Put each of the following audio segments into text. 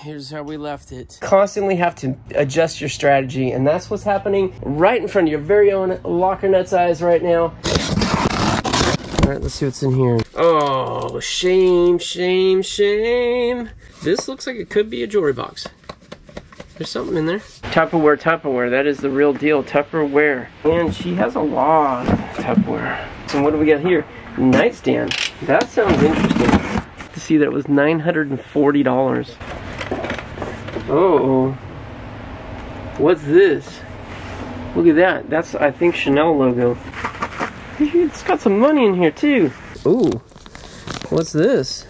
here's how we left it. Constantly have to adjust your strategy, and that's what's happening right in front of your very own Locker Nuts eyes right now. All right, let's see what's in here. Oh, shame, shame, shame. This looks like it could be a jewelry box. There's something in there. Tupperware, Tupperware, that is the real deal, Tupperware. And she has a lot of Tupperware. And what do we got here? Nightstand. That sounds interesting. To see that it was $940. Uh-oh. What's this? Look at that. That's, I think, Chanel logo. It's got some money in here too. Ooh, what's this?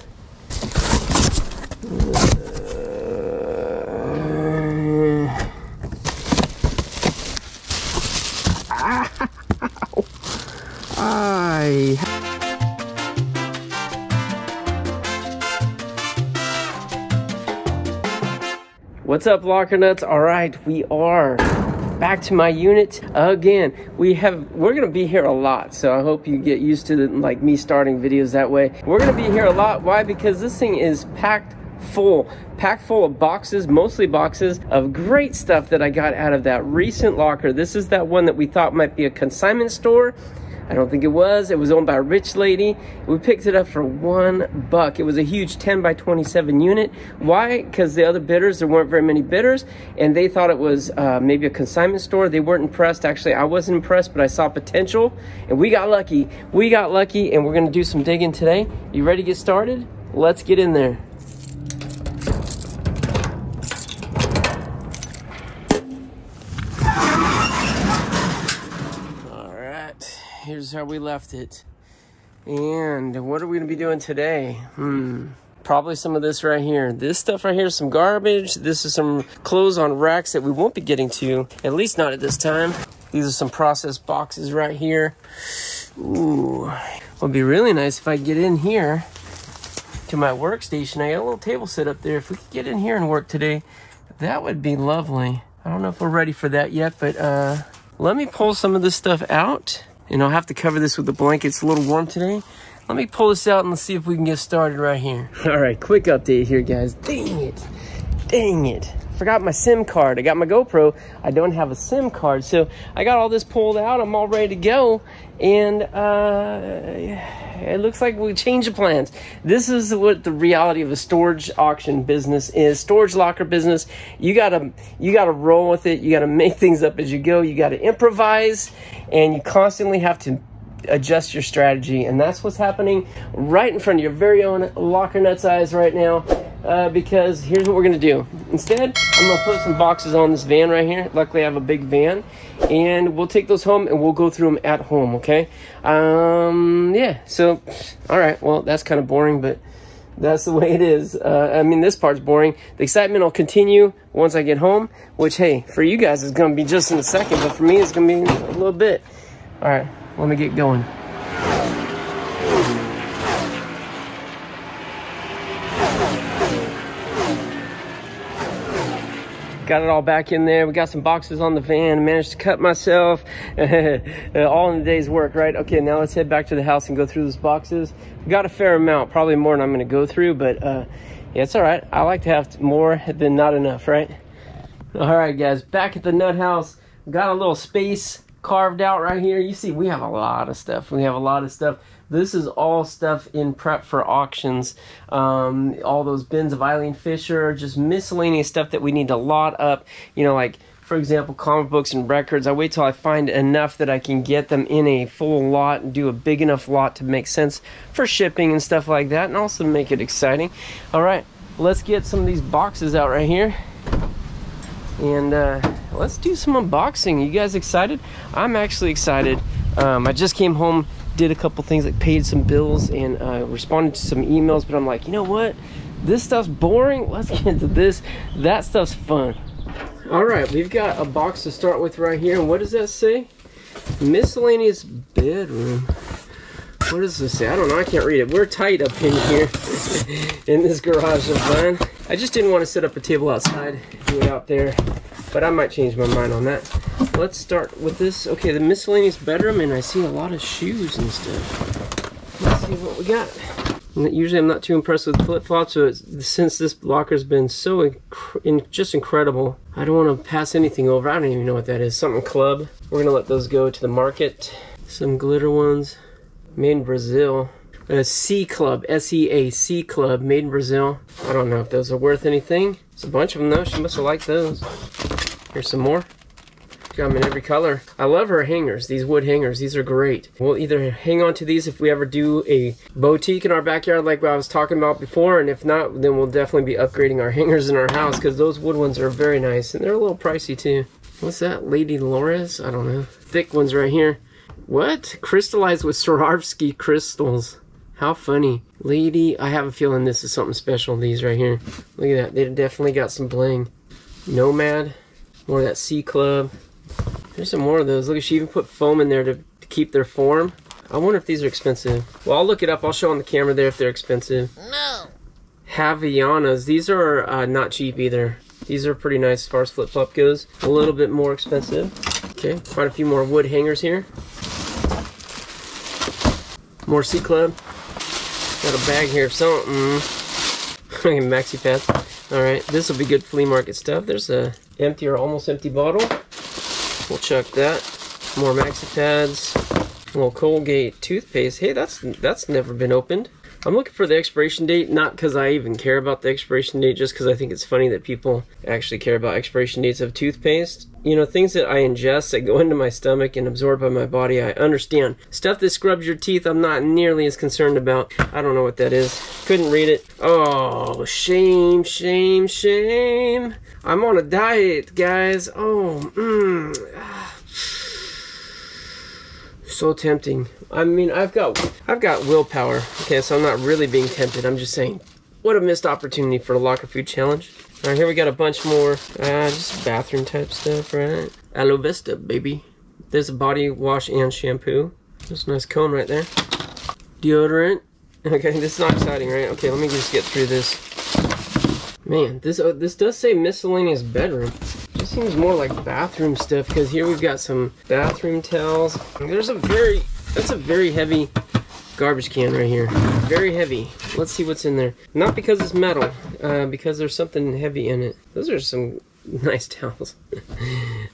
What's up, Locker Nuts? All right, we are back to my unit again. We're gonna be here a lot, so I hope you get used to like me starting videos that way. We're gonna be here a lot. Why? Because this thing is packed full of boxes, mostly boxes of great stuff that I got out of that recent locker. This is that one that we thought might be a consignment store. I don't think it was. It was owned by a rich lady. We picked it up for $1. It was a huge 10 by 27 unit. Why? Because the other bidders, there weren't very many bidders, and they thought it was maybe a consignment store. They weren't impressed. Actually, I wasn't impressed, but I saw potential, and we got lucky. We got lucky, and we're gonna do some digging today. You ready to get started? Let's get in there. Here's how we left it. And what are we gonna be doing today? Probably some of this right here. This stuff right here is some garbage. This is some clothes on racks that we won't be getting to, at least not at this time. These are some processed boxes right here. Ooh, it would be really nice if I get in here to my workstation. I got a little table set up there. If we could get in here and work today, that would be lovely. I don't know if we're ready for that yet, but let me pull some of this stuff out. And I'll have to cover this with a blanket. It's a little warm today. Let me pull this out and let's see if we can get started right here. All right, quick update here, guys. Dang it. Dang it. Forgot my SIM card. I got my GoPro. I don't have a SIM card. So I got all this pulled out. I'm all ready to go. And it looks like we changed the plans. This is what the reality of a storage auction business is. Storage locker business. You gotta roll with it. You gotta make things up as you go. You gotta improvise, and you constantly have to adjust your strategy. And that's what's happening right in front of your very own Locker Nuts eyes right now. Because here's what we're gonna do. Instead, I'm gonna put some boxes on this van right here. Luckily, I have a big van, and we'll take those home and we'll go through them at home, okay? Yeah, so, all right, well, that's kind of boring, but that's the way it is. I mean, this part's boring. The excitement will continue once I get home, which, hey, for you guys, it's gonna be just in a second, but for me, it's gonna be a little bit. All right, let me get going. Got it all back in there. We got some boxes on the van. Managed to cut myself. All in the day's work, right? Okay, now let's head back to the house and go through those boxes. We got a fair amount, probably more than I'm gonna go through, but yeah, it's all right. I like to have more than not enough, right? All right, guys, back at the nut house. Got a little space carved out right here. You see, we have a lot of stuff. We have a lot of stuff. This is all stuff in prep for auctions. All those bins of Eileen Fisher, just miscellaneous stuff that we need to lot up. You know, like, for example, comic books and records. I wait till I find enough that I can get them in a full lot and do a big enough lot to make sense for shipping and stuff like that, and also make it exciting. All right, let's get some of these boxes out right here. And let's do some unboxing. You guys excited? I'm actually excited. I just came home, did a couple things like paid some bills and responded to some emails, but I'm like, you know what? This stuff's boring. Let's get into this. That stuff's fun. All right, we've got a box to start with right here. And what does that say? Miscellaneous bedroom. What does this say? I don't know. I can't read it. We're tight up in here in this garage of mine. I just didn't want to set up a table outside, do it out there, but I might change my mind on that. Let's start with this. Okay, the miscellaneous bedroom, and I see a lot of shoes and stuff. Let's see what we got. Usually I'm not too impressed with flip-flops, so since this locker's been so just incredible, I don't want to pass anything over. I don't even know what that is. Something club. We're going to let those go to the market. Some glitter ones. Made in Brazil. A C Club. S-E-A-C Club. Made in Brazil. I don't know if those are worth anything. It's a bunch of them though. She must have liked those. Here's some more. Got them in every color. I love her hangers, these wood hangers. These are great. We'll either hang on to these if we ever do a boutique in our backyard like I was talking about before, and if not, then we'll definitely be upgrading our hangers in our house because those wood ones are very nice and they're a little pricey too. What's that? Lady Laura's? I don't know. Thick ones right here. What? Crystallized with Swarovski crystals. How funny. Lady, I have a feeling this is something special, these right here. Look at that. They definitely got some bling. Nomad. More of that C Club. There's some more of those. Look, she even put foam in there to keep their form. I wonder if these are expensive. Well, I'll look it up. I'll show on the camera there if they're expensive. No! Havaianas. These are not cheap either. These are pretty nice as far as flip-flop goes. A little bit more expensive. Okay, quite a few more wood hangers here. More C Club. Got a bag here of something. Okay, maxi pads. Alright, this will be good flea market stuff. There's a empty or almost empty bottle. We'll chuck that. More maxi pads. A little Colgate toothpaste. Hey, that's never been opened. I'm looking for the expiration date, not because I even care about the expiration date, just because I think it's funny that people actually care about expiration dates of toothpaste. You know, things that I ingest that go into my stomach and absorbed by my body, I understand. Stuff that scrubs your teeth, I'm not nearly as concerned about. I don't know what that is. Couldn't read it. Oh, shame, shame, shame. I'm on a diet, guys. Oh, so tempting. I mean, I've got willpower. Okay, so I'm not really being tempted. I'm just saying, what a missed opportunity for a locker food challenge. All right, here we got a bunch more, just bathroom type stuff, right? Aloe Vista, baby. There's a body wash and shampoo. There's a nice cone right there. Deodorant. Okay, this is not exciting, right? Okay, let me just get through this. Man, this does say miscellaneous bedroom. This seems more like bathroom stuff, because here we've got some bathroom towels. There's a very, that's a very heavy garbage can right here. Very heavy. Let's see what's in there. Not because it's metal, because there's something heavy in it. Those are some nice towels.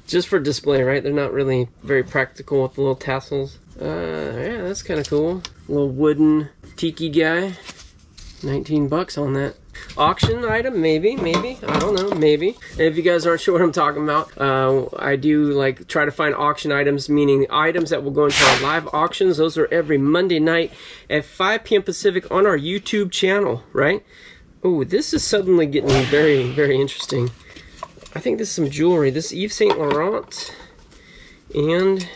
Just for display, right? They're not really very practical with the little tassels. Yeah, that's kind of cool. A little wooden tiki guy. 19 bucks on that. Auction item, maybe, I don't know, maybe. And if you guys aren't sure what I'm talking about, I do like try to find auction items, meaning items that will go into our live auctions. Those are every Monday night at 5 p.m. Pacific on our YouTube channel, right? Oh, this is suddenly getting very, very interesting. I think this is some jewelry. This is Yves Saint Laurent, and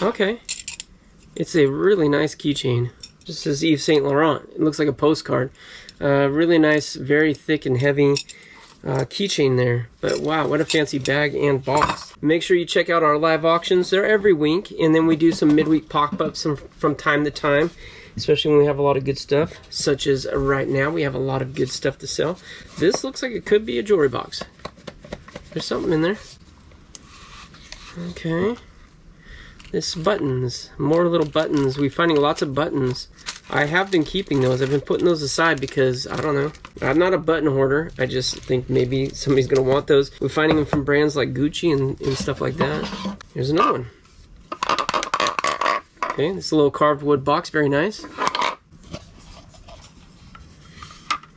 okay, it's a really nice keychain. This says Yves Saint Laurent. It looks like a postcard. Really nice, very thick and heavy keychain there. But wow, what a fancy bag and box. Make sure you check out our live auctions. They're every week, and then we do some midweek pop-ups from time to time, especially when we have a lot of good stuff, such as right now we have a lot of good stuff to sell. This looks like it could be a jewelry box. There's something in there. Okay. This buttons, more little buttons. We're finding lots of buttons. I have been keeping those. I've been putting those aside because, I don't know, I'm not a button hoarder. I just think maybe somebody's going to want those. We're finding them from brands like Gucci and stuff like that. Here's another one. Okay, this is a little carved wood box. Very nice.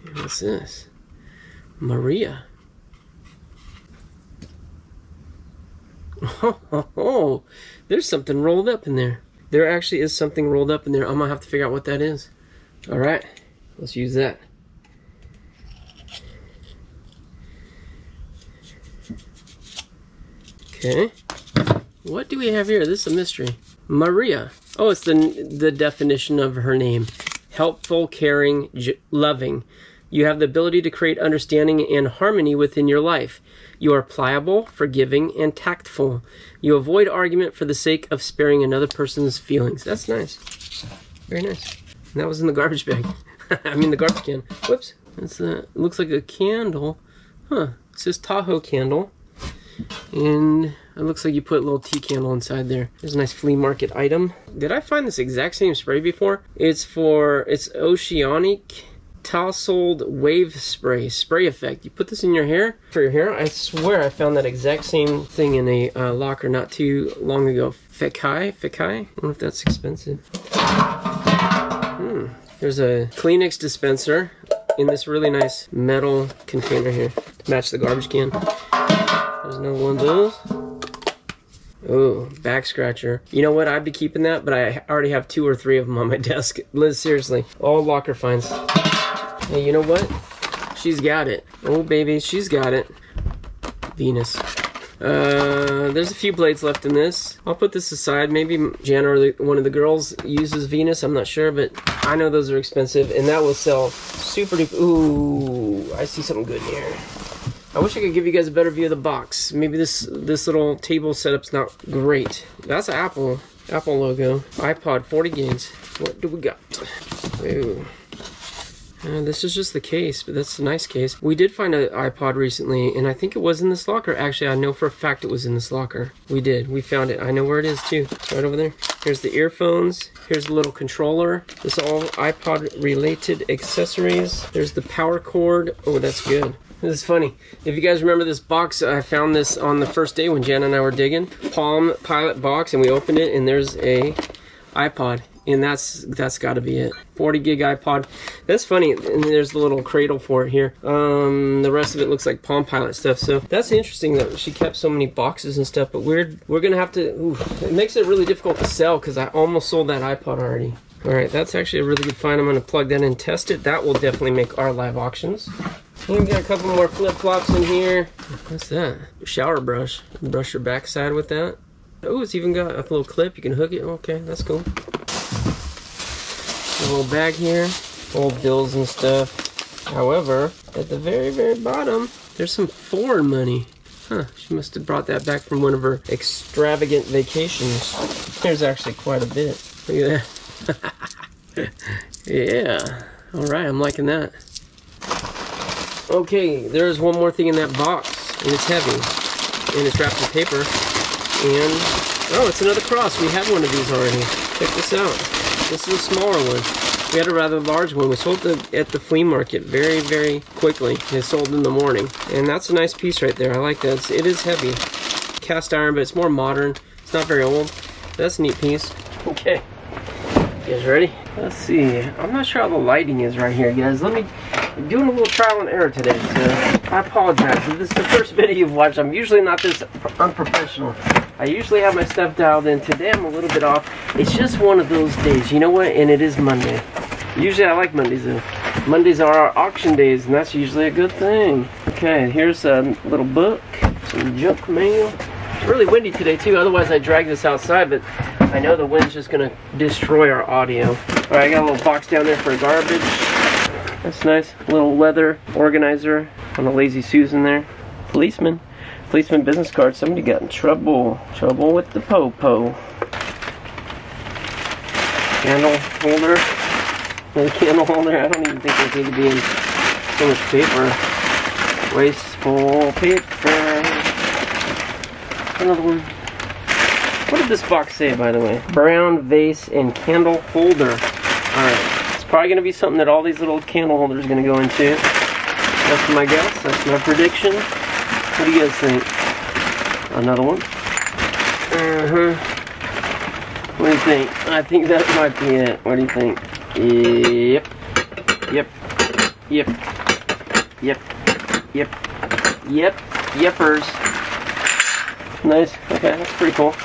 And what's this? Maria. Oh, there's something rolled up in there. There actually is something rolled up in there. I'm gonna have to figure out what that is. All right, let's use that. Okay, what do we have here? This is a mystery. Maria. Oh, it's the definition of her name. Helpful, caring, loving. You have the ability to create understanding and harmony within your life. You are pliable, forgiving, and tactful. You avoid argument for the sake of sparing another person's feelings. That's nice. Very nice. And that was in the garbage bag. I mean the garbage can. Whoops. It looks like a candle. Huh. It says Tahoe candle. And it looks like you put a little tea candle inside there. There's a nice flea market item. Did I find this exact same spray before? It's Oceanic Tousled Wave Spray. Spray effect. You put this in your hair. For your hair, I swear I found that exact same thing in a locker not too long ago. Fekai? I wonder if that's expensive. There's a Kleenex dispenser in this really nice metal container here to match the garbage can. There's another one of those. Oh, back scratcher. You know what? I'd be keeping that, but I already have 2 or 3 of them on my desk. Liz, seriously, all locker finds. Hey, you know what? She's got it. Oh, baby, she's got it. Venus. There's a few blades left in this. I'll put this aside. Maybe Jana or one of the girls uses Venus. I'm not sure, but I know those are expensive, and that will sell super duper. Ooh, I see something good here. I wish I could give you guys a better view of the box. Maybe this little table setup's not great. That's an Apple logo. iPod 40 games. What do we got? Ooh. This is just the case, but that's a nice case. We did find an iPod recently, and I think it was in this locker. Actually, I know for a fact it was in this locker. We did. We found it. I know where it is, too. It's right over there. Here's the earphones. Here's the little controller. This is all iPod-related accessories. There's the power cord. Oh, that's good. This is funny. If you guys remember this box, I found this on the first day when Jan and I were digging. Palm Pilot box, and we opened it, and there's a iPod. And that's got to be it. 40 gig iPod. That's funny. And there's the little cradle for it here. The rest of it looks like Palm Pilot stuff. So that's interesting that she kept so many boxes and stuff. But we're gonna have to. Ooh, it makes it really difficult to sell because I almost sold that iPod already. All right, that's actually a really good find. I'm gonna plug that in and test it. That will definitely make our live auctions. And we got a couple more flip flops in here. What's that? Shower brush. You can brush your backside with that. Oh, it's even got a little clip. You can hook it. Okay, that's cool. A little bag here, old bills and stuff. However, at the very bottom, there's some foreign money. Huh, she must have brought that back from one of her extravagant vacations. There's actually quite a bit. Look at that. Yeah, all right, I'm liking that. Okay, there's one more thing in that box, and it's heavy, and it's wrapped in paper, and oh, it's another cross. We have one of these already. Check this out. This is a smaller one. We had a rather large one. We sold it at the flea market very quickly. It sold in the morning. And that's a nice piece right there. I like that. It is heavy. Cast iron, but it's more modern. It's not very old. That's a neat piece. Okay. You guys ready? Let's see. I'm not sure how the lighting is right here, guys. Let me... I'm doing a little trial and error today, so I apologize. If this is the first video you've watched, I'm usually not this unprofessional. I usually have my stuff dialed in. Today I'm a little bit off. It's just one of those days, you know what? And it is Monday. Usually I like Mondays though. Mondays are our auction days, and that's usually a good thing. Okay, here's a little book, some junk mail. It's really windy today too, otherwise I drag this outside, but I know the wind's just gonna destroy our audio. Alright, I got a little box down there for garbage. That's nice. A little leather organizer on a Lazy Susan there. Policeman. Policeman business card. Somebody got in trouble. Trouble with the po-po. Candle holder. Another candle holder. I don't even think there's need to be in so much paper. Wasteful paper. Another one. What did this box say, by the way? Brown vase and candle holder. Alright. It's probably going to be something that all these little candle holders are going to go into. That's my guess. That's my prediction. What do you guys think? Another one. What do you think? I think that might be it. What do you think? Yep. Yeppers. Nice. Okay, that's pretty cool.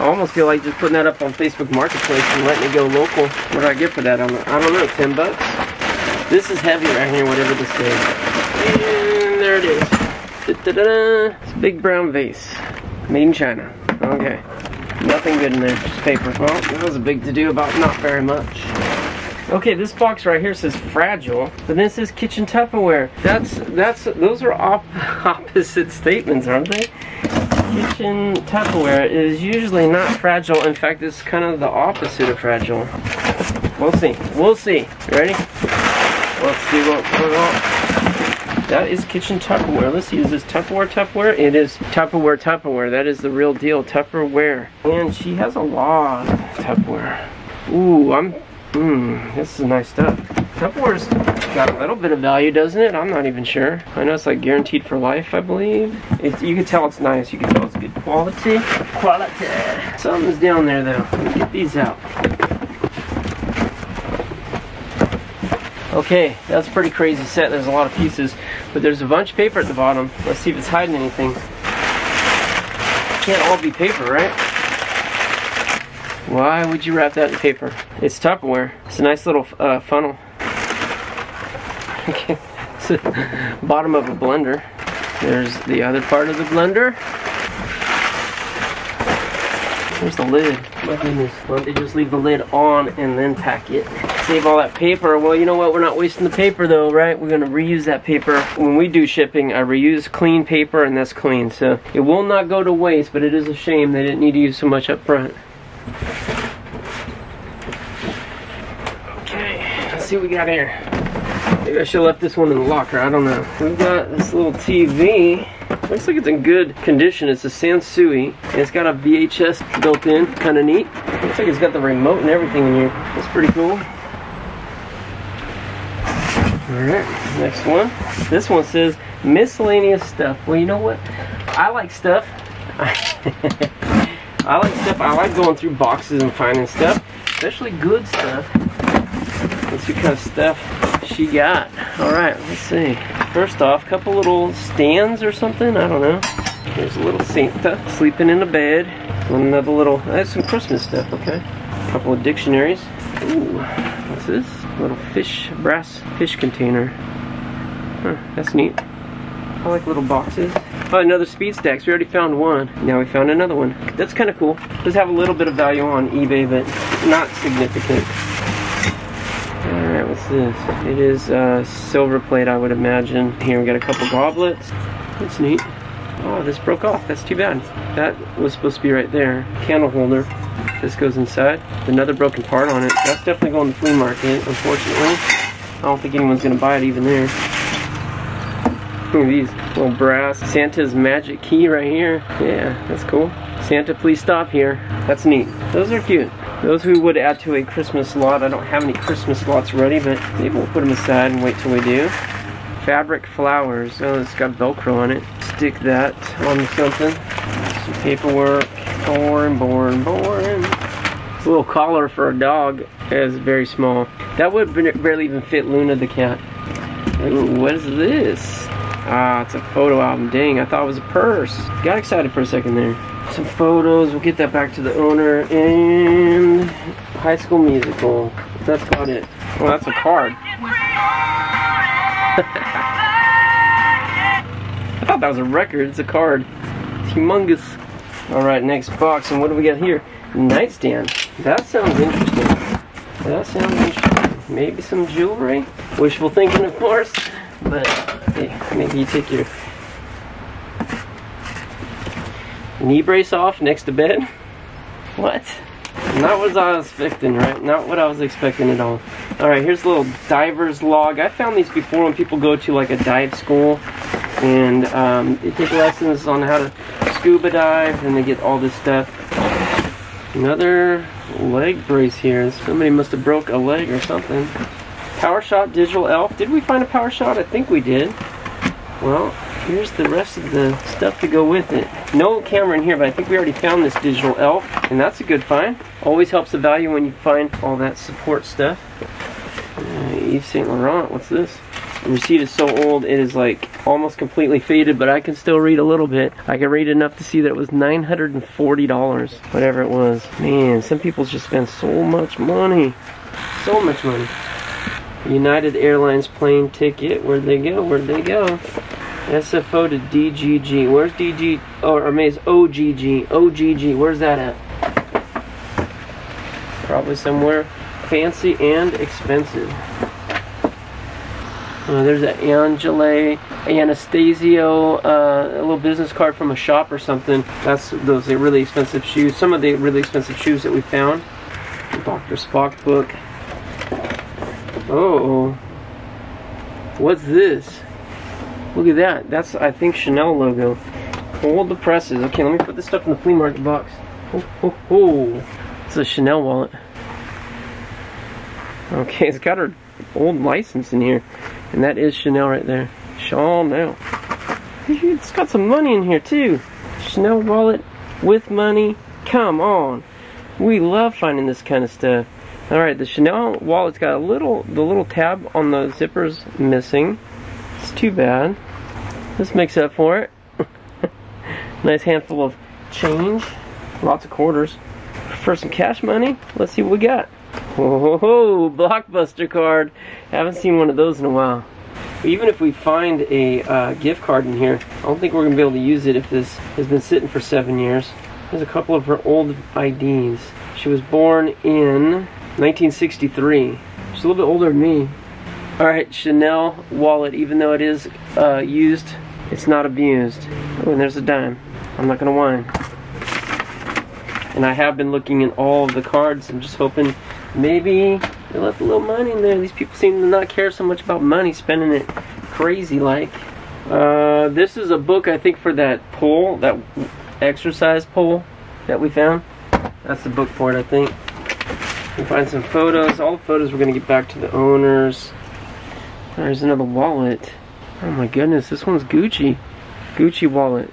I almost feel like just putting that up on Facebook Marketplace and letting it go local. What do I get for that? I don't know. $10. This is heavy right here. Whatever this is. And there it is. Da-da-da. It's a big brown vase. Made in China. Okay. Nothing good in there. Just paper. Well, that was a big to-do about not very much. Okay, this box right here says fragile, but this is kitchen Tupperware. Those are opposite statements, aren't they? Kitchen Tupperware is usually not fragile. In fact, it's kind of the opposite of fragile. We'll see. We'll see. Ready? Let's see what That is kitchen Tupperware. Let's see, is this Tupperware? It is Tupperware. That is the real deal, Tupperware. And she has a lot of Tupperware. Ooh, this is nice stuff. Tupperware's got a little bit of value, doesn't it? I'm not even sure. I know it's like guaranteed for life, I believe. You can tell it's nice. You can tell it's good quality. Something's down there though. Let me get these out. Okay, that's a pretty crazy set. There's a lot of pieces, but there's a bunch of paper at the bottom. Let's see if it's hiding anything. It can't all be paper, right? Why would you wrap that in paper? It's Tupperware. It's a nice little funnel. Okay, it's the bottom of a blender. There's the other part of the blender. There's the lid. My goodness, why don't they just leave the lid on and then pack it? Save all that paper. Well, you know what? We're not wasting the paper though, right? We're gonna reuse that paper. When we do shipping, I reuse clean paper, and that's clean. So it will not go to waste, but it is a shame they didn't need to use so much up front. Okay, let's see what we got here. Maybe I should have left this one in the locker, I don't know. We've got this little TV. Looks like it's in good condition. It's a Sansui, and it's got a VHS built in. Kind of neat. Looks like it's got the remote and everything in here. That's pretty cool. Alright, next one. This one says miscellaneous stuff. Well, you know what? I like stuff. I like stuff. I like going through boxes and finding stuff, especially good stuff. Let's see what kind of stuff she got. Alright, let's see. First off, a couple little stands or something, I don't know. There's a little Santa sleeping in a bed. Another little, that's some Christmas stuff, okay. A couple of dictionaries. Ooh, what's this? A little fish, brass fish container. Huh, that's neat. I like little boxes. Oh, another speed stacks. We already found one. Now we found another one. That's kind of cool. Does have a little bit of value on eBay, but not significant. Alright, what's this? It is silver plate, I would imagine. Here we got a couple goblets. That's neat. Oh, this broke off. That's too bad. That was supposed to be right there. Candle holder. This goes inside. Another broken part on it. That's definitely going to the flea market, unfortunately. I don't think anyone's going to buy it even there. Look at these little brass. Santa's magic key right here. Yeah, that's cool. Santa, please stop here. That's neat. Those are cute. Those we would add to a Christmas lot. I don't have any Christmas lots ready, but maybe we'll put them aside and wait till we do. Fabric flowers. Oh, it's got Velcro on it. Stick that on something. Some paperwork. Boring. A little collar for a dog. It's very small. That would barely even fit Luna the cat. Ooh, what is this? Ah, it's a photo album. Dang, I thought it was a purse. Got excited for a second there. Some photos. We'll get that back to the owner. And High School Musical. That's about it. Well, that's a card. I thought that was a record. It's a card. It's humongous. Alright, next box. And what do we got here? Nightstand. That sounds interesting. Maybe some jewelry. Wishful thinking, of course. But hey, maybe you take your knee brace off next to bed. What? Not what I was expecting, right? Not what I was expecting at all. Alright, here's a little diver's log. I found these before when people go to like a dive school and they take lessons on how to scuba dive and they get all this stuff. Another leg brace here. Somebody must have broke a leg or something. PowerShot Digital Elf. Did we find a PowerShot? I think we did. Well, here's the rest of the stuff to go with it. No camera in here, but I think we already found this Digital Elf, and that's a good find. Always helps the value when you find all that support stuff. Yves Saint Laurent, what's this? The receipt is so old, it is like almost completely faded, but I can still read a little bit. I can read enough to see that it was $940, whatever it was. Man, some people just spend so much money. So much money. United Airlines plane ticket. Where'd they go? SFO to DGG. Where's DG? Or maybe it's OGG. OGG. Where's that at? Probably somewhere fancy and expensive. There's an Angele Anastasio, a little business card from a shop or something. That's those really expensive shoes. Some of the really expensive shoes that we found. The Dr. Spock book. Oh, what's this? Look at that. That's, I think, Chanel logo. All the presses. Okay, let me put this stuff in the flea market box. Oh. It's a Chanel wallet. Okay, it's got her old license in here. And that is Chanel right there. Chanel. It's got some money in here too. Chanel wallet with money. Come on. We love finding this kind of stuff. Alright, the Chanel wallet's got the little tab on the zipper's missing. It's too bad. This makes up for it. Nice handful of change. Lots of quarters. For some cash money, let's see what we got. Oh, Blockbuster card. Haven't seen one of those in a while. Even if we find a gift card in here, I don't think we're going to be able to use it if this has been sitting for 7 years. There's a couple of her old IDs. She was born in 1963. She's a little bit older than me. Alright, Chanel wallet. Even though it is used, it's not abused. Oh, and there's a dime. I'm not going to whine. And I have been looking at all of the cards. I'm just hoping maybe they left a little money in there. These people seem to not care so much about money, spending it crazy like. This is a book, I think, for that pole, that exercise pole that we found. That's the book for it, I think. We'll find some photos. All the photos we're going to get back to the owners. There's another wallet. Oh my goodness, this one's Gucci. Gucci wallet.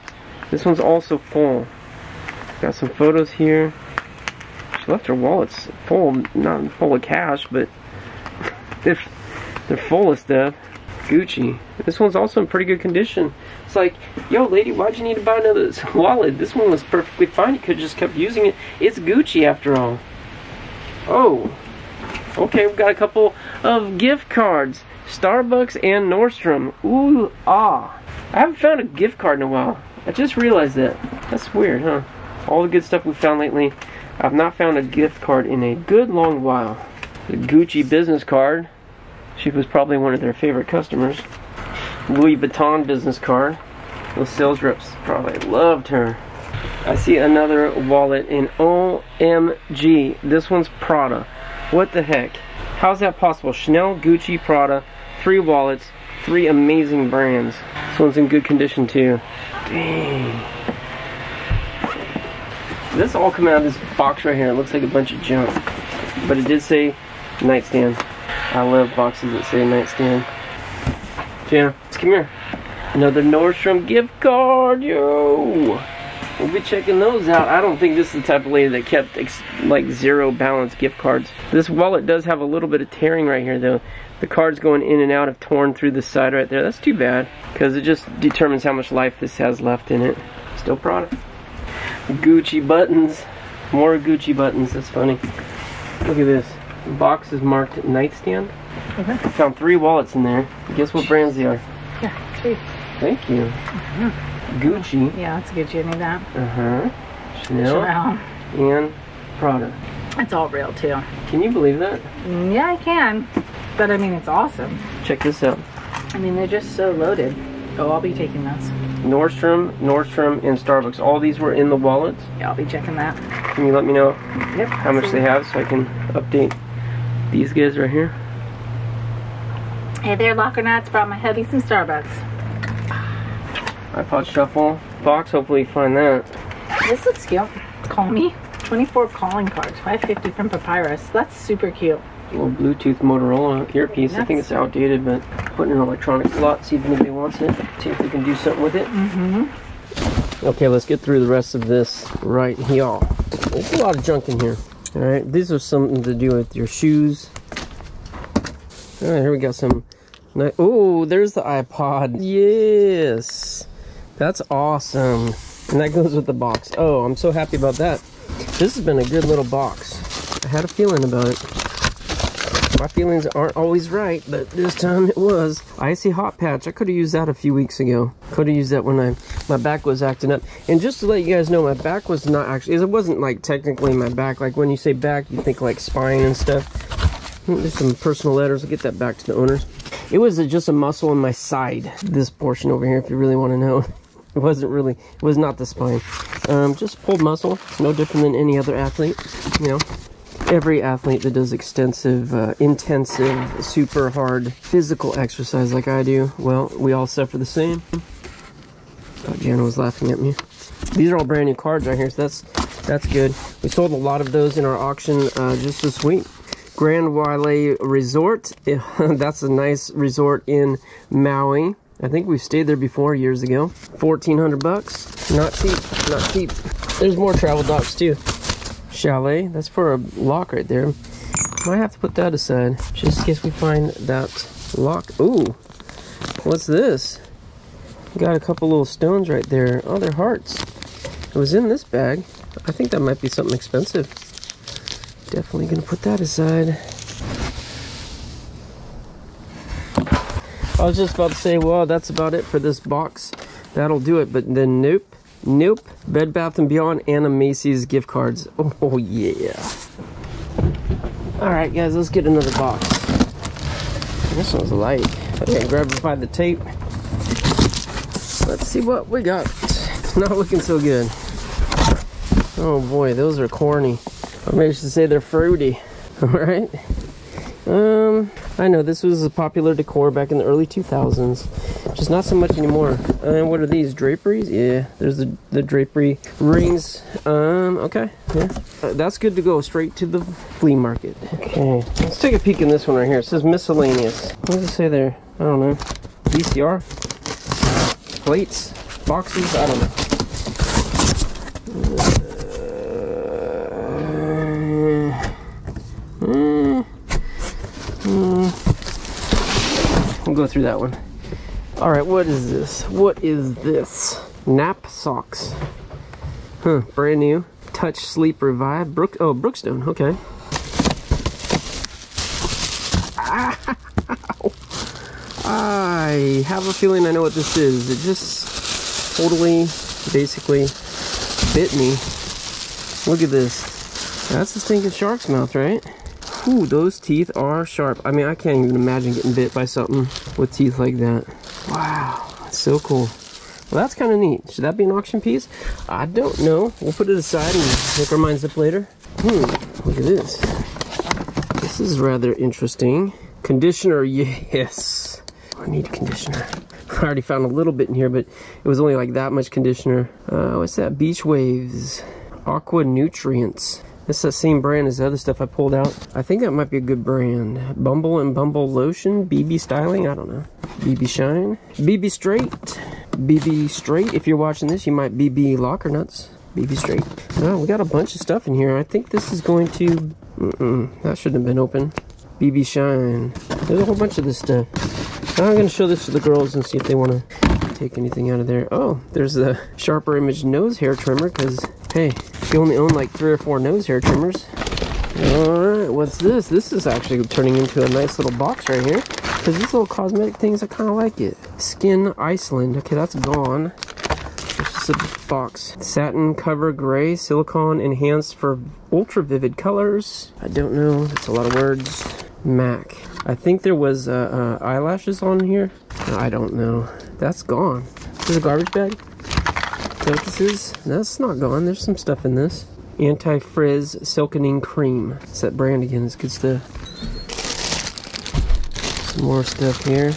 This one's also full. Got some photos here. She left her wallets full, not full of cash, but they're full of stuff. Gucci. This one's also in pretty good condition. It's like, yo lady, why'd you need to buy another wallet? This one was perfectly fine. You could have just kept using it. It's Gucci after all. Oh. Okay, we've got a couple of gift cards. Starbucks and Nordstrom. Ooh, ah. I haven't found a gift card in a while. I just realized that. That's weird, huh? All the good stuff we've found lately, I've not found a gift card in a good long while. The Gucci business card. She was probably one of their favorite customers. Louis Vuitton business card. Those sales reps probably loved her. I see another wallet in OMG. This one's Prada. What the heck? How's that possible? Chanel, Gucci, Prada. 3 wallets. 3 amazing brands. This one's in good condition too. Dang. This all coming out of this box right here. It looks like a bunch of junk. But it did say nightstand. I love boxes that say nightstand. Jenna, let's come here. Another Nordstrom gift card, yo! We'll be checking those out. I don't think this is the type of lady that kept like zero balance gift cards. This wallet does have a little bit of tearing right here though. The cards going in and out have torn through the side right there. That's too bad. Because it just determines how much life this has left in it. Still product. Gucci buttons. More Gucci buttons. That's funny. Look at this. The box is marked nightstand. Okay. I found 3 wallets in there. Guess what brands they are? Yeah, 2. Thank you. Gucci. Yeah, that's Gucci. I knew that. Chanel. And Prada. It's all real too. Can you believe that? Yeah, I can. But I mean, it's awesome. Check this out. I mean, they're just so loaded. Oh, I'll be taking those. Nordstrom, and Starbucks. All these were in the wallets. Yeah, I'll be checking that. Can you let me know how much they have so I can update these guys right here? Hey there, Locker Nuts. Brought my hubby some Starbucks. iPod Shuffle box. Hopefully you find that. This looks cute. Call me. 24 calling cards. $5.50 from Papyrus. That's super cute. A little Bluetooth Motorola earpiece. That's, I think it's outdated, but put in an electronic slot, see if anybody wants it, see if we can do something with it. Okay, let's get through the rest of this right here. There's a lot of junk in here. Alright, these are something to do with your shoes. Alright, here we got some. Oh, there's the iPod. Yes! That's awesome. And that goes with the box. Oh, I'm so happy about that. This has been a good little box. I had a feeling about it. My feelings aren't always right, but this time it was. Icy Hot Patch. I could have used that a few weeks ago. Could have used that when my back was acting up. And just to let you guys know, my back was not actually... It wasn't, like, technically my back. Like, when you say back, you think, like, spine and stuff. There's some personal letters. I'll get that back to the owners. It was just a muscle in my side. This portion over here, if you really want to know. It wasn't really... It was not the spine. Just pulled muscle. No different than any other athlete, you know. every athlete that does extensive, intensive, super hard physical exercise like I do, well, we all suffer the same. Oh, Jana was laughing at me. These are all brand new cards right here, so that's good. We sold a lot of those in our auction just this week. Grand Wailea Resort. That's a nice resort in Maui. I think we've stayed there before years ago. 1400 bucks. Not cheap, not cheap. There's more travel docks too. Chalet, that's for a lock right there. Might have to put that aside just in case we find that lock. Ooh, what's this? Got a couple little stones right there. Oh, they're hearts. It was in this bag. I think that might be something expensive. Definitely gonna put that aside. I was just about to say, well, that's about it for this box. That'll do it, but then nope, nope. Bed Bath & Beyond and a Macy's gift cards. Oh, yeah. All right, guys, let's get another box. This one's light. Okay, grab it by the tape. Let's see what we got. It's not looking so good. Oh, boy, those are corny. Or maybe I should say they're fruity. All right. I know this was a popular decor back in the early 2000s. Just not so much anymore. And what are these, draperies? Yeah, there's the drapery rings. Okay, yeah. That's good to go straight to the flea market. Okay, let's take a peek in this one right here. It says miscellaneous. What does it say there? I don't know. VCR? Plates? Boxes? I don't know. We'll go through that one. All right, what is this? What is this? Nap socks. Huh, brand new. Touch, sleep, revive. Brookstone, okay. I have a feeling I know what this is. It just totally, basically bit me. Look at this. That's the stinking shark's mouth, right? Ooh, those teeth are sharp. I mean, I can't even imagine getting bit by something with teeth like that. Wow, that's so cool. Well, that's kind of neat. Should that be an auction piece? I don't know. We'll put it aside and make our minds up later. Look at this. This is rather interesting. Conditioner, yes. I need conditioner. I already found a little bit in here, but it was only like that much conditioner. What's that? Beach Waves. Aqua Nutrients. It's the same brand as the other stuff I pulled out. I think that might be a good brand. Bumble and Bumble Lotion, BB Styling, I don't know. BB Shine, BB Straight. BB Straight, if you're watching this, you might BB Locker Nuts. BB Straight. Oh, we got a bunch of stuff in here. I think this is going to, that shouldn't have been open. BB Shine. There's a whole bunch of this stuff. I'm gonna show this to the girls and see if they wanna take anything out of there. Oh, there's the Sharper Image nose hair trimmer, because hey, you only own like 3 or 4 nose hair trimmers. Alright, what's this? This is actually turning into a nice little box right here. Because these little cosmetic things, I kind of like it. Skin Iceland. Okay, that's gone. It's just a box. Satin Cover Gray Silicone Enhanced for Ultra Vivid Colors. I don't know. That's a lot of words. MAC. I think there was eyelashes on here. I don't know. That's gone. Is this a garbage bag? That's not gone. There's some stuff in this. Anti-frizz silkening cream. It's that brand again. It's good stuff. Some more stuff here.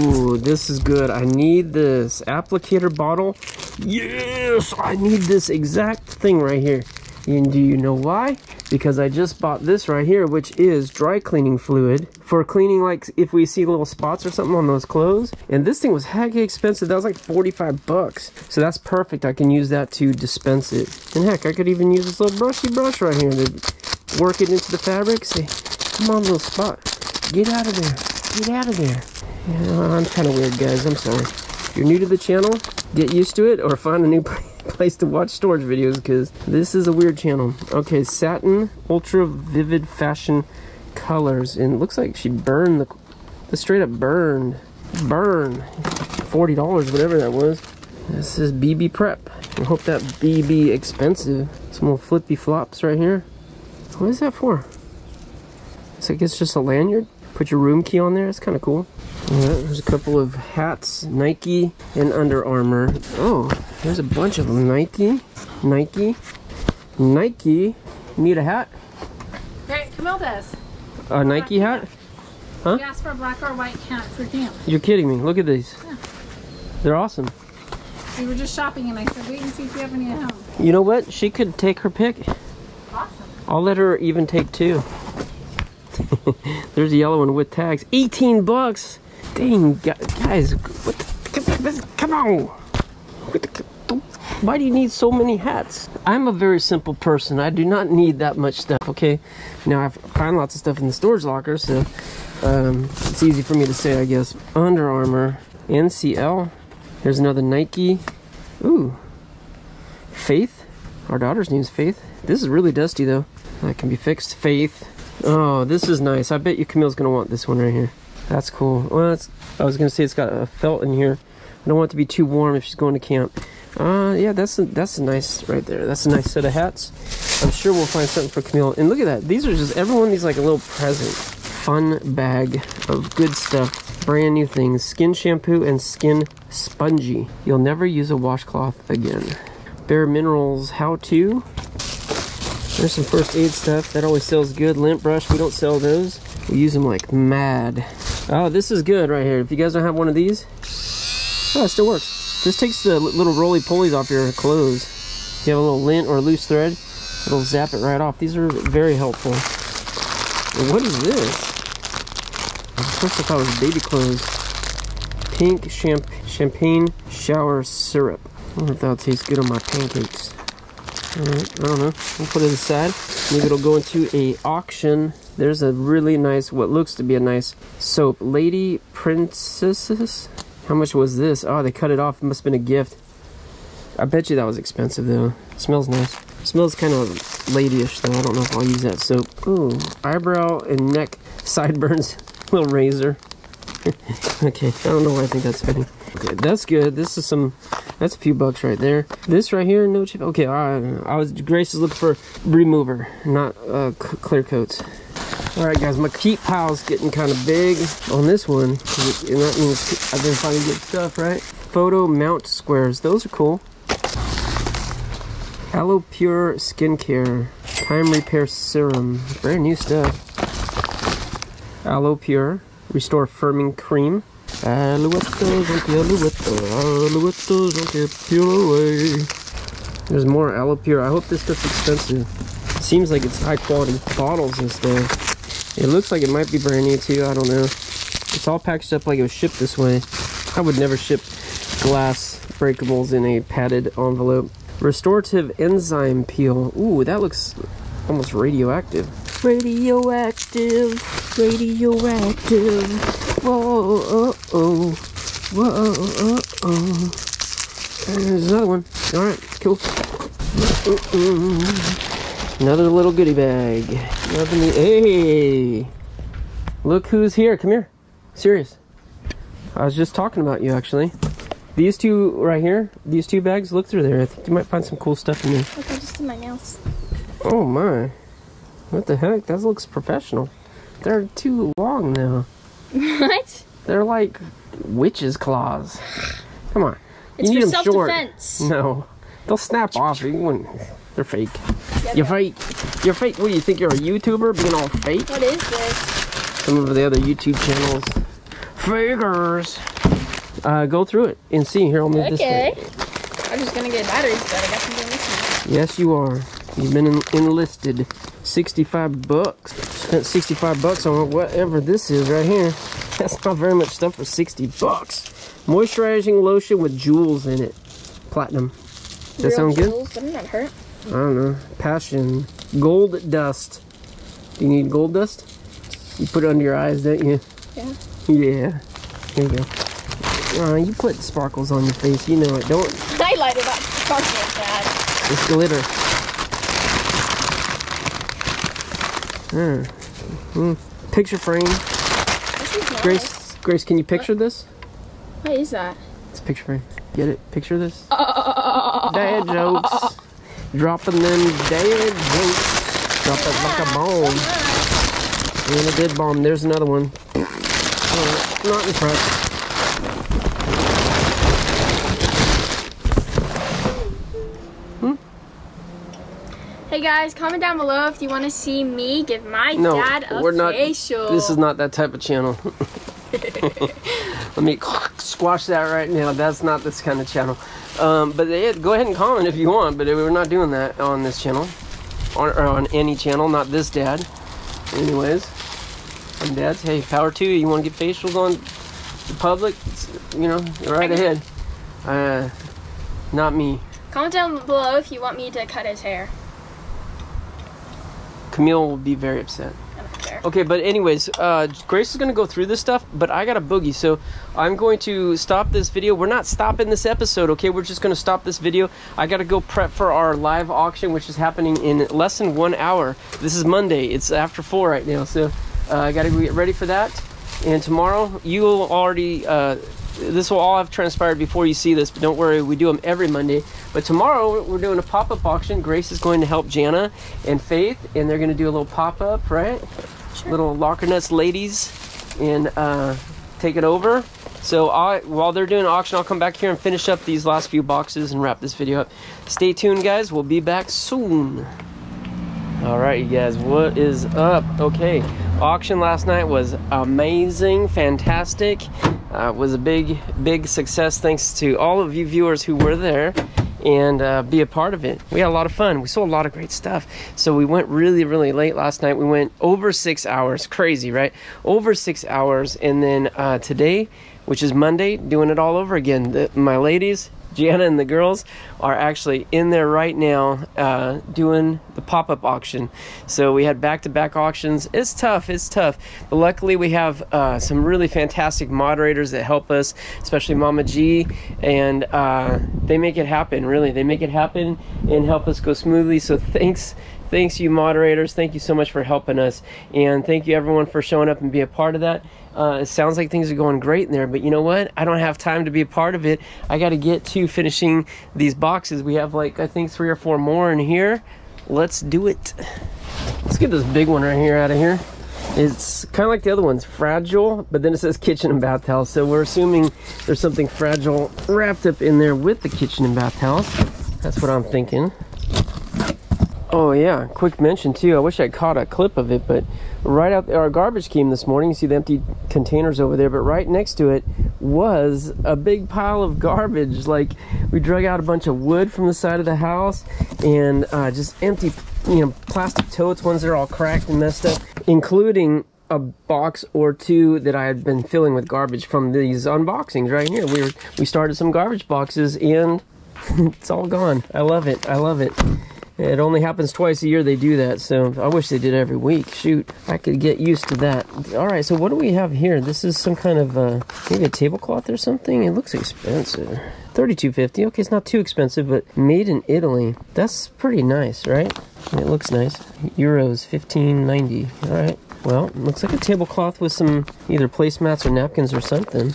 Ooh, this is good. I need this applicator bottle. Yes, I need this exact thing right here. And do you know why? Because I just bought this right here, which is dry cleaning fluid for cleaning, like if we see little spots or something on those clothes. And this thing was heck expensive. That was like 45 bucks. So that's perfect. I can use that to dispense it. And heck, I could even use this little brushy brush right here to work it into the fabric. Say, come on, little spot. Get out of there. Get out of there. Yeah, I'm kind of weird, guys. I'm sorry. If you're new to the channel, get used to it or find a new place to watch storage videos, because this is a weird channel. Okay, satin ultra vivid fashion colors, and it looks like she burned the straight up burn $40, whatever that was. This is BB Prep. I hope that BB expensive. Some little flippy flops right here. What is that for? Looks like it's just a lanyard. Put your room key on there. It's kind of cool. Yeah, there's a couple of hats, Nike and Under Armour. Oh, there's a bunch of Nike. Nike. Nike. Need a hat? Camilda's. A Nike hat? Huh? You asked for a black or white hat for him. You're kidding me. Look at these. Yeah. They're awesome. We were just shopping and I said, wait and see if you have any at home. You know what? She could take her pick. Awesome. I'll let her even take two. There's a yellow one with tags. 18 bucks. Dang, guys. What the, come on. Why do you need so many hats? I'm a very simple person. I do not need that much stuff, okay? Now, I find lots of stuff in the storage locker, so it's easy for me to say, I guess. Under Armour. NCL. Here's another Nike. Ooh. Faith. Our daughter's name's Faith. This is really dusty, though. That can be fixed. Faith. Oh, this is nice. I bet you Camille's going to want this one right here. That's cool. Well, it's, I was going to say it's got a felt in here. I don't want it to be too warm if she's going to camp. Yeah, that's a nice right there. That's a nice set of hats. I'm sure we'll find something for Camille. And look at that. These are just, every one of these like a little present. Fun bag of good stuff. Brand new things. Skin shampoo and skin spongy. You'll never use a washcloth again. Bare Minerals how to. There's some first aid stuff. That always sells good. Lint brush. We don't sell those. We use them like mad. Oh, this is good right here. If you guys don't have one of these, oh, it still works. This takes the little roly-polies off your clothes. If you have a little lint or a loose thread, it'll zap it right off. These are very helpful. What is this? First I thought it was baby clothes. Pink champagne shower syrup. I wonder if that'll taste good on my pancakes. Alright, I don't know. We'll put it aside. Maybe it'll go into an auction. There's a really nice, what looks to be a nice soap. Lady Princesses? How much was this? Oh, they cut it off. It must have been a gift. I bet you that was expensive, though. It smells nice. It smells kind of ladyish, though. I don't know if I'll use that soap. Ooh, eyebrow and neck sideburns. Little razor. Okay, I don't know why I think that's fitting. Okay, that's good. This is some... That's a few bucks right there. This right here, no chip... Okay, I was... Grace is looking for remover, not clear coats. Alright guys, my keep pile's getting kind of big on this one. That means I've been finding good stuff, right? Photo mount squares. Those are cool. Aloe Pure Skincare. Time Repair Serum. Brand new stuff. Aloe Pure. Restore Firming Cream. Alouettes don't get peeled away. There's more Aloe Pure. I hope this stuff's expensive. Seems like it's high quality bottles and stuff. It looks like it might be brand new too, I don't know. It's all packaged up like it was shipped this way. I would never ship glass breakables in a padded envelope. Restorative enzyme peel. Ooh, that looks almost radioactive. Radioactive, radioactive. Whoa, oh, oh. Whoa, oh, oh. There's another one. Alright, cool. Another little goodie bag. Nothing. Hey, look who's here. Come here. Serious. I was just talking about you, actually. These two right here, these two bags, look through there. I think you might find some cool stuff in there. Look, I just did my nails. Oh, my. What the heck? That looks professional. They're too long, though. What? They're like witches' claws. Come on. It's you for need self-defense. Them short. No. They'll snap off. You wouldn't. They're fake. Yeah, you're fake. You're fake. What do you think? You're a YouTuber being all fake? What is this? Some of the other YouTube channels. Fakers. Go through it and see. Here, I'll move this way. Okay. I'm just going to get batteries, but I got something missing. Yes, you are. You've been enlisted. 65 bucks. Spent 65 bucks on whatever this is right here. That's not very much stuff for 60 bucks. Moisturizing lotion with jewels in it. Platinum. Does that sound jewels? Good? Doesn't that hurt? I don't know. Passion. Gold dust. Do you need gold dust? You put it under your eyes, don't you? Yeah. Yeah. Here you go. You put sparkles on your face. You know it. Don't. I light it up. Sparkles, Dad. It's glitter. Picture frame. This is nice. Grace, can you picture this? What is that? It's a picture frame. Get it? Picture this? Dad jokes. Dropping them dead jokes. Drop it like a bomb. And a dead bomb. There's another one. Not impressed. Hey Hey guys, comment down below if you want to see me give my dad a facial. This is not that type of channel. Let me squash that right now. That's not this kind of channel. But go ahead and comment if you want, but we're not doing that on this channel. Or on any channel, not this dad. Anyways, I'm dad's. Hey, power to you. You want to get facials on the public? You know, right ahead. Not me. Comment down below if you want me to cut his hair. Camille will be very upset. Okay, but anyways, Grace is going to go through this stuff, but I got a boogie, so I'm going to stop this video. We're not stopping this episode, okay? We're just going to stop this video. I got to go prep for our live auction, which is happening in less than 1 hour. This is Monday. It's after 4 right now, so I got to get ready for that. And tomorrow, you'll already... this will all have transpired before you see this, but don't worry, we do them every Monday. But tomorrow we're doing a pop-up auction. Grace is going to help Jana and Faith, and they're going to do a little pop-up, right? Sure. Little Locker Nuts ladies, and take it over. So while they're doing auction, I'll come back here and finish up these last few boxes and wrap this video up. Stay tuned, guys. We'll be back soon. All right, you guys, what is up? Okay, auction last night was amazing, fantastic. Was a big success, thanks to all of you viewers who were there and be a part of it. We had a lot of fun. We sold a lot of great stuff. So we went really late last night. We went over 6 hours. Crazy, right? Over 6 hours. And then today, which is Monday, doing it all over again. My ladies, Jana and the girls, are actually in there right now doing the pop-up auction. So we had back-to-back auctions. It's tough, it's tough. But luckily we have some really fantastic moderators that help us, especially Mama G, and they make it happen, really. They make it happen and help us go smoothly. So thanks you moderators. Thank you so much for helping us. And thank you everyone for showing up and be a part of that. It sounds like things are going great in there, but you know what? I don't have time to be a part of it. I got to get to finishing these boxes. We have like, I think 3 or 4 more in here. Let's do it. Let's get this big one right here out of here. It's kind of like the other ones, fragile, but then it says kitchen and bath towels. So we're assuming there's something fragile wrapped up in there with the kitchen and bath towels. That's what I'm thinking. Oh yeah, quick mention too, I wish I caught a clip of it, but right out there, our garbage came this morning. You see the empty containers over there, but right next to it was a big pile of garbage. Like, we drug out a bunch of wood from the side of the house, and just empty, you know, plastic totes, ones that are all cracked and messed up, including a box or 2 that I had been filling with garbage from these unboxings right here. We started some garbage boxes, and it's all gone. I love it, I love it. It only happens twice a year they do that, so I wish they did every week. Shoot, I could get used to that. All right, so what do we have here? This is some kind of, maybe a tablecloth or something? It looks expensive. $32.50. Okay, it's not too expensive, but made in Italy. That's pretty nice, right? It looks nice. Euros, $15.90. All right. Well, looks like a tablecloth with some either placemats or napkins or something.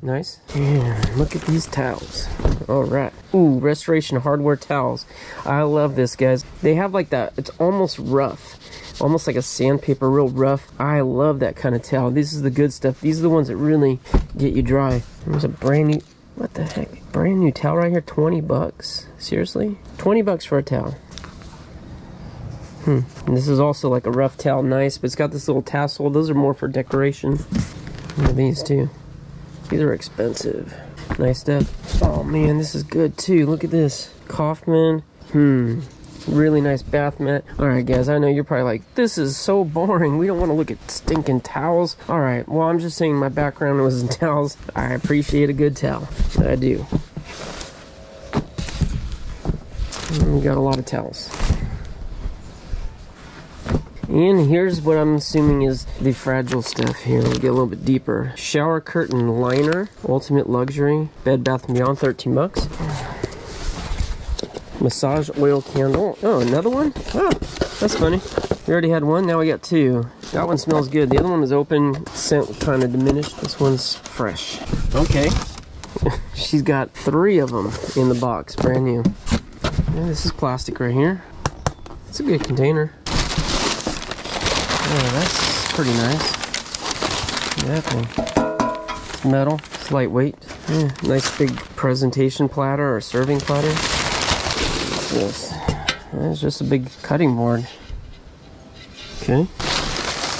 Nice. Yeah, look at these towels. All right. Ooh, Restoration Hardware towels. I love this, guys. They have like that. It's almost rough. Almost like a sandpaper, real rough. I love that kind of towel. This is the good stuff. These are the ones that really get you dry. There's a brand new... What the heck? Brand new towel right here. 20 bucks. Seriously? 20 bucks for a towel. And this is also like a rough towel, nice, but it's got this little tassel. Those are more for decoration. Look at these too. These are expensive. Nice stuff. Oh man, this is good too. Look at this. Kaufman. Really nice bath mat. All right, guys, I know you're probably like, this is so boring. We don't want to look at stinking towels. All right, well, I'm just saying my background was in towels. I appreciate a good towel. I do. We got a lot of towels. And here's what I'm assuming is the fragile stuff here. We'll get a little bit deeper. Shower curtain liner, ultimate luxury. Bed Bath & Beyond, 13 bucks. Massage oil candle. Oh, another one? Oh, that's funny. We already had one, now we got 2. That one smells good. The other one was open, scent kind of diminished. This one's fresh. Okay. She's got 3 of them in the box, brand new. Yeah, this is plastic right here. It's a good container. Oh, that's pretty nice. That thing. It's metal. It's lightweight. Yeah, nice big presentation platter or serving platter. What's this? It's just a big cutting board. Okay.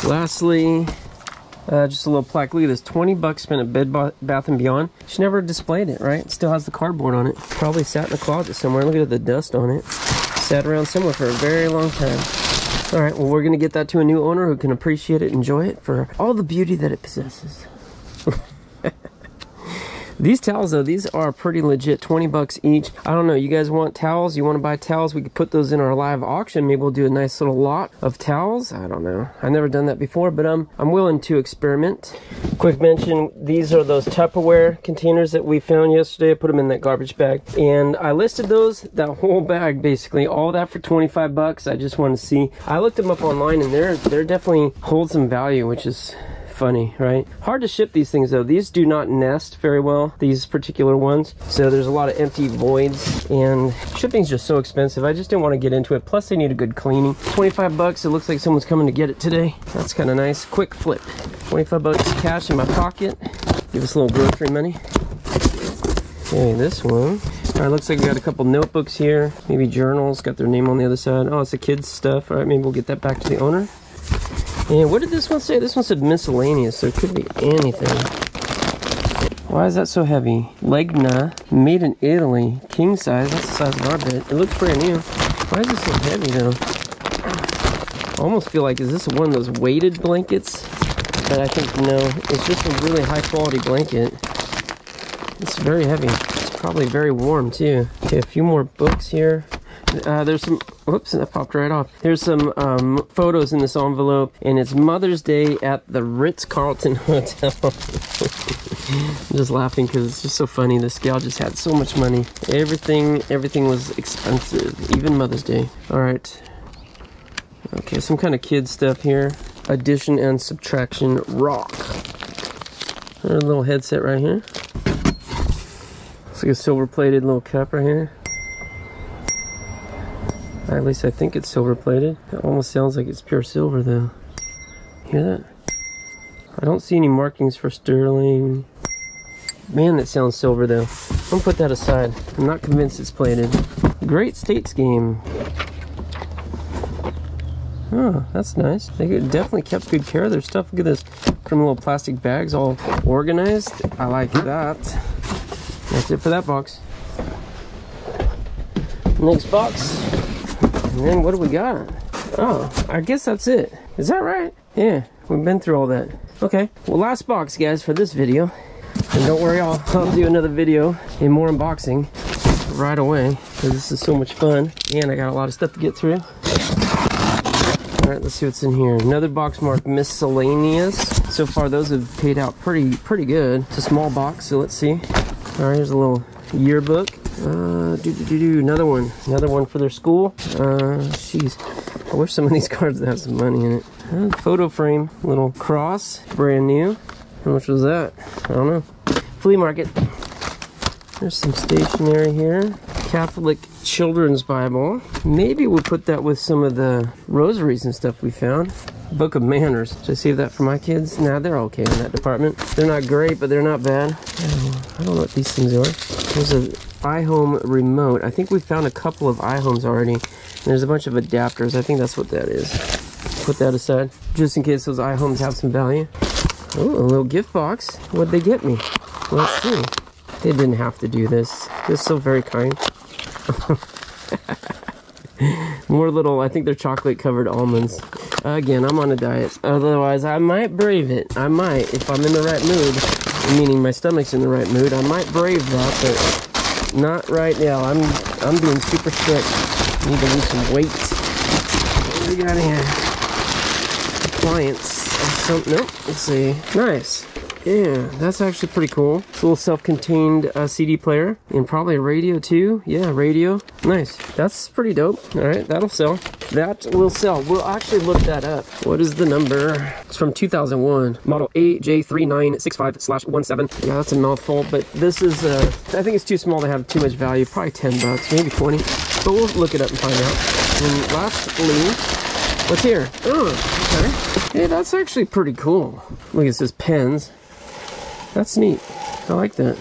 Lastly, just a little plaque. Look at this, 20 bucks spent at Bed Bath & Beyond. She never displayed it, right? It still has the cardboard on it. Probably sat in a closet somewhere. Look at the dust on it. Sat around somewhere for a very long time. All right, well, we're gonna get that to a new owner who can appreciate it, enjoy it for all the beauty that it possesses. These towels, though, these are pretty legit, 20 bucks each. I don't know, you guys want towels? You want to buy towels? We could put those in our live auction. Maybe we'll do a nice little lot of towels. I don't know. I've never done that before, but I'm willing to experiment. Quick mention, these are those Tupperware containers that we found yesterday. I put them in that garbage bag, and I listed those, that whole bag, basically. All that for 25 bucks. I just wanted to see. I looked them up online, and they're definitely hold some value, which is funny, right? Hard to ship these things, though. These do not nest very well, these particular ones, so there's a lot of empty voids, and shipping's just so expensive. I just didn't want to get into it. Plus they need a good cleaning. 25 bucks. It looks like someone's coming to get it today. That's kind of nice. Quick flip. 25 bucks cash in my pocket. Give us a little grocery money. Okay, this one. All right, looks like we got a couple notebooks here, maybe journals, got their name on the other side. Oh, it's the kids stuff. All right, maybe we'll get that back to the owner. And what did this one say? This one said miscellaneous, so it could be anything. Why is that so heavy? Legna, made in Italy, king size. That's the size of our bed. It looks brand new. Why is it so heavy, though? I almost feel like, is this one of those weighted blankets? But I think no. It's just a really high quality blanket. It's very heavy. It's probably very warm too. Okay, a few more books here. There's some, whoops, that popped right off. There's some photos in this envelope, and it's Mother's Day at the Ritz-Carlton Hotel. I'm just laughing because it's just so funny. This gal just had so much money. Everything was expensive, even Mother's Day. All right. Okay, some kind of kid stuff here. Addition and subtraction rock. Our little headset right here. It's like a silver-plated little cup right here. At least I think it's silver plated. It almost sounds like it's pure silver, though. Hear that? I don't see any markings for sterling. Man, that sounds silver, though. I'm gonna put that aside. I'm not convinced it's plated. Great States game. Oh, that's nice. They definitely kept good care of their stuff. Look at this. Put them in little plastic bags, all organized. I like that. That's it for that box. Next box. And then what do we got? Oh, I guess that's it. Is that right? Yeah, we've been through all that. Okay, well, last box, guys, for this video. And don't worry, I'll do another video and more unboxing right away, because this is so much fun. And I got a lot of stuff to get through. All right, let's see what's in here. Another box marked miscellaneous. So far, those have paid out pretty good. It's a small box, so let's see. All right, here's a little yearbook. Another one for their school. Jeez, I wish some of these cards have some money in it. Photo frame, little cross, brand new. How much was that? I don't know. Flea market. There's some stationery here. Catholic children's Bible. Maybe we'll put that with some of the rosaries and stuff we found. Book of Manners. Should I save that for my kids? Nah, they're okay in that department. They're not great, but they're not bad. I don't know what these things are. There's a iHome remote. I think we found a couple of iHomes already. There's a bunch of adapters. I think that's what that is. Put that aside, just in case those iHomes have some value. Oh, a little gift box. What'd they get me? Let's see. They didn't have to do this. They're so very kind. More little, I think they're chocolate covered almonds. Again, I'm on a diet. Otherwise, I might brave it. I might, if I'm in the right mood, meaning my stomach's in the right mood, I might brave that, but not right now. I'm being super strict. Need to lose some weight. What do we got here? Appliance. Nope. Let's see. Nice. Yeah, that's actually pretty cool. It's a little self-contained CD player, and probably a radio too. Yeah, radio. Nice. That's pretty dope. All right, that'll sell. That will sell. We'll actually look that up. What is the number? It's from 2001. Model AJ3965/17. Yeah, that's a mouthful, but this is, I think it's too small to have too much value. Probably 10 bucks, maybe 20. But we'll look it up and find out. And lastly, what's here? Oh, okay. Hey, that's actually pretty cool. Look, it says pens. That's neat. I like that.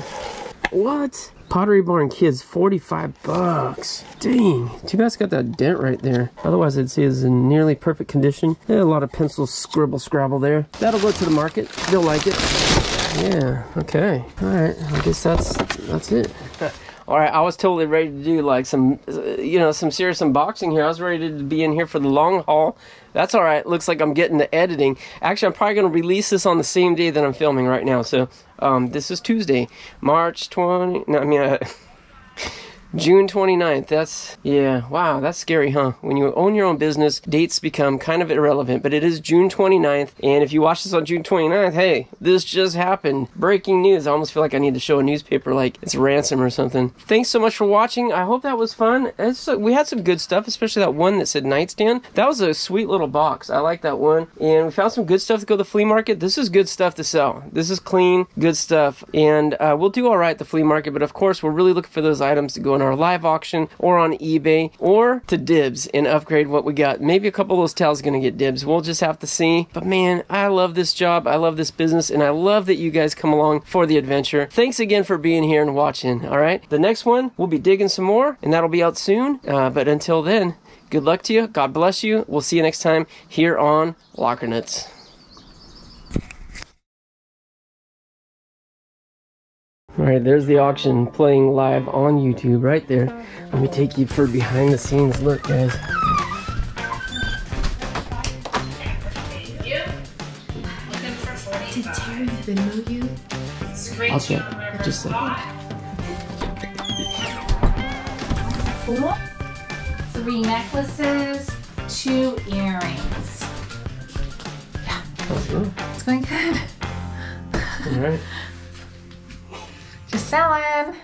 What? Pottery Barn Kids, 45 bucks. Dang, too bad it's got that dent right there. Otherwise, I'd say it's in nearly perfect condition. They had a lot of pencil scribble there. That'll go to the market. They'll like it. Yeah, okay. All right, I guess that's it. All right, I was totally ready to do like some, you know, some serious unboxing here. I was ready to be in here for the long haul. That's all right. Looks like I'm getting to editing. Actually, I'm probably going to release this on the same day that I'm filming right now. So this is Tuesday, June 29th. That's, yeah, wow, that's scary, huh? When you own your own business, dates become kind of irrelevant, but it is June 29th. And if you watch this on June 29th, hey, this just happened. Breaking news. I almost feel like I need to show a newspaper like it's ransom or something. Thanks so much for watching. I hope that was fun. We had some good stuff, especially that one that said nightstand. That was a sweet little box. I like that one. And we found some good stuff to go to the flea market. This is good stuff to sell. This is clean, good stuff. And we'll do all right at the flea market, but of course, we're really looking for those items to go in our live auction or on eBay or to dibs and upgrade what we got. Maybe a couple of those towels are gonna get dibs. We'll just have to see. But man, I love this job. I love this business, and I love that you guys come along for the adventure. Thanks again for being here and watching. All right, the next one we'll be digging some more, and that'll be out soon. But until then, good luck to you. God bless you. We'll see you next time here on Locker Nuts. All right, there's the auction playing live on YouTube right there. Let me take you for behind the scenes. Look, guys. Thank you. Looking for 45. Did Terry Venmo you? Screenshot. Just like that. 4, 3 necklaces, 2 earrings. Yeah. How's it going? It's going good. All right. Just selling.